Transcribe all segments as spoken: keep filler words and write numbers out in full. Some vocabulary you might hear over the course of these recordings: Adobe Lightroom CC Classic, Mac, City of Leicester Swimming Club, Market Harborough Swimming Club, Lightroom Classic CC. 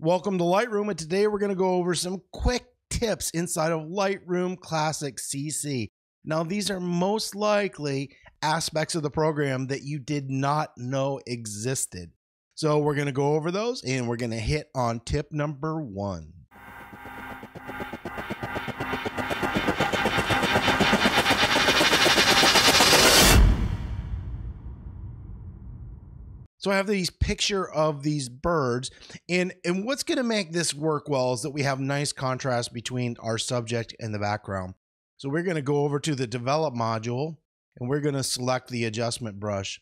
Welcome to Lightroom, and today we're going to go over some quick tips inside of Lightroom Classic C C. Now, these are most likely aspects of the program that you did not know existed. So we're going to go over those, and we're going to hit on tip number one. So I have these picture of these birds, and, and what's going to make this work well is that we have nice contrast between our subject and the background. So we're going to go over to the develop module, and we're going to select the adjustment brush.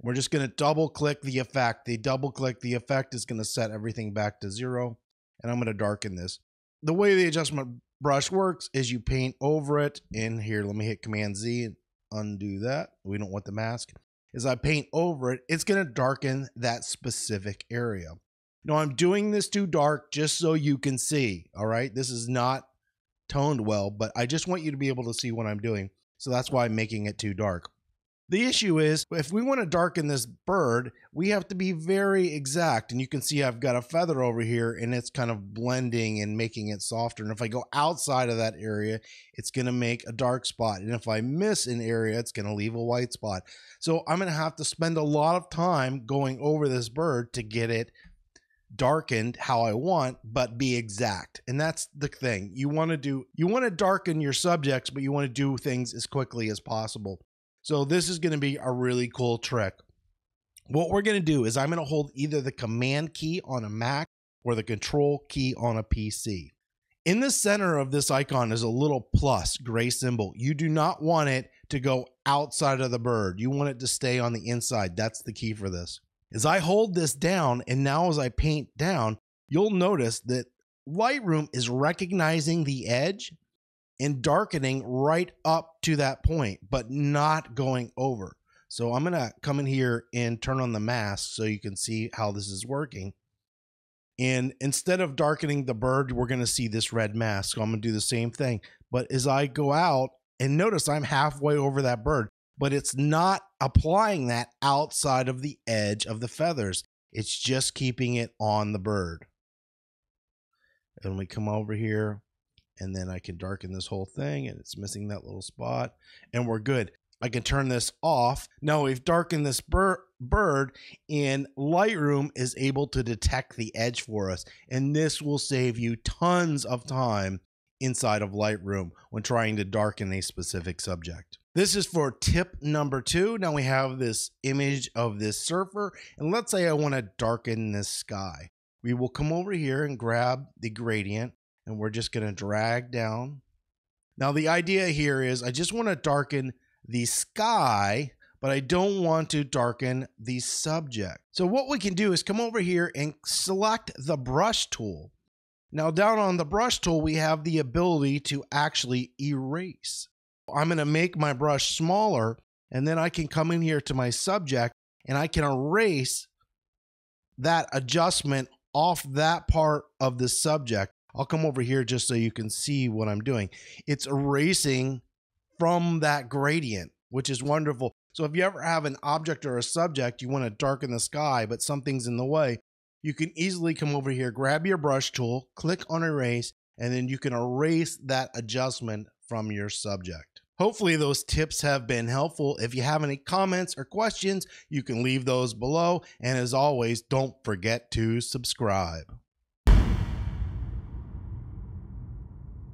We're just going to double click the effect. The double click the effect is going to set everything back to zero, and I'm going to darken this. The way the adjustment brush works is you paint over it, and here, let me hit Command Z and undo that. We don't want the mask. As I paint over it, it's going to darken that specific area. Now, I'm doing this too dark just so you can see, all right? This is not toned well, but I just want you to be able to see what I'm doing. So that's why I'm making it too dark. The issue is, if we want to darken this bird, we have to be very exact. And you can see I've got a feather over here, and it's kind of blending and making it softer. And if I go outside of that area, it's going to make a dark spot. And if I miss an area, it's going to leave a white spot. So I'm going to have to spend a lot of time going over this bird to get it darkened how I want, but be exact. And that's the thing. You want to do, you want to darken your subjects, but you want to do things as quickly as possible. So this is going to be a really cool trick. What we're going to do is I'm going to hold either the Command key on a Mac or the Control key on a P C. In the center of this icon is a little plus gray symbol. You do not want it to go outside of the bird. You want it to stay on the inside. That's the key for this. As I hold this down, and now as I paint down, you'll notice that Lightroom is recognizing the edge and darkening right up to that point, but not going over. So I'm gonna come in here and turn on the mask so you can see how this is working. And instead of darkening the bird, we're gonna see this red mask. So I'm gonna do the same thing. But as I go out, and notice I'm halfway over that bird, but it's not applying that outside of the edge of the feathers. It's just keeping it on the bird. And we come over here, and then I can darken this whole thing, and it's missing that little spot, and we're good. I can turn this off. Now we've darkened this bir bird, and Lightroom is able to detect the edge for us. And this will save you tons of time inside of Lightroom when trying to darken a specific subject. This is for tip number two. Now we have this image of this surfer, and let's say I want to darken this sky. We will come over here and grab the gradient, and we're just going to drag down. Now the idea here is I just want to darken the sky, but I don't want to darken the subject. So what we can do is come over here and select the brush tool. Now down on the brush tool, we have the ability to actually erase. I'm going to make my brush smaller, and then I can come in here to my subject, and I can erase that adjustment off that part of the subject. I'll come over here just so you can see what I'm doing. It's erasing from that gradient, which is wonderful. So if you ever have an object or a subject, you want to darken the sky, but something's in the way, you can easily come over here, grab your brush tool, click on erase, and then you can erase that adjustment from your subject. Hopefully those tips have been helpful. If you have any comments or questions, you can leave those below. And as always, don't forget to subscribe.